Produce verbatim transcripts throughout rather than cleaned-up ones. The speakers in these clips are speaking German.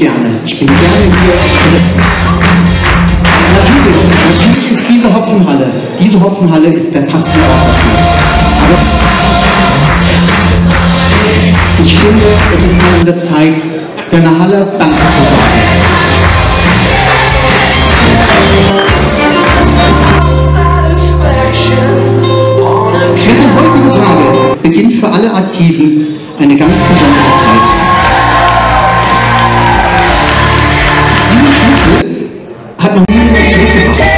gerne. Ich bin gerne hier. Natürlich, natürlich ist diese Hopfenhalle, diese Hopfenhalle ist der Pastel auch dafür. Aber ich finde, es ist mal an der Zeit, deiner Halle Danke zu sagen. Mit der heutigen Tage beginnt für alle Aktiven eine ganz besondere Zeit. Diesen Schlüssel hat noch nie jemand zurückgebracht.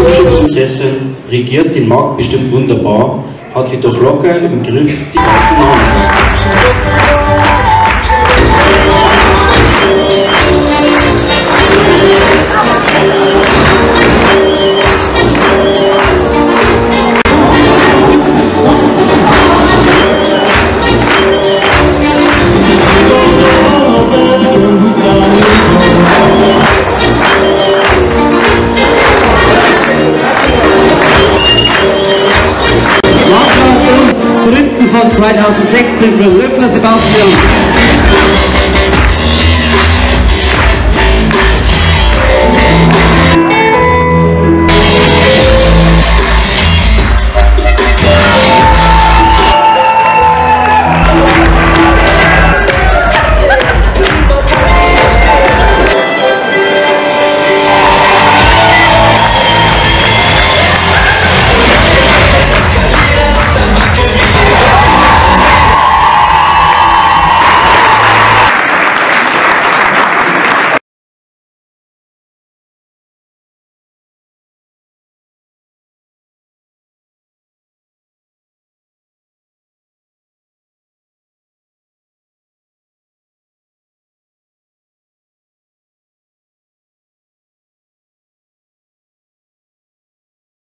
Die Hubschützenprinzessin regiert den Markt bestimmt wunderbar, hat sie doch locker im Griff die ganzen Namen. zweitausendsechzehn für das Sebastian.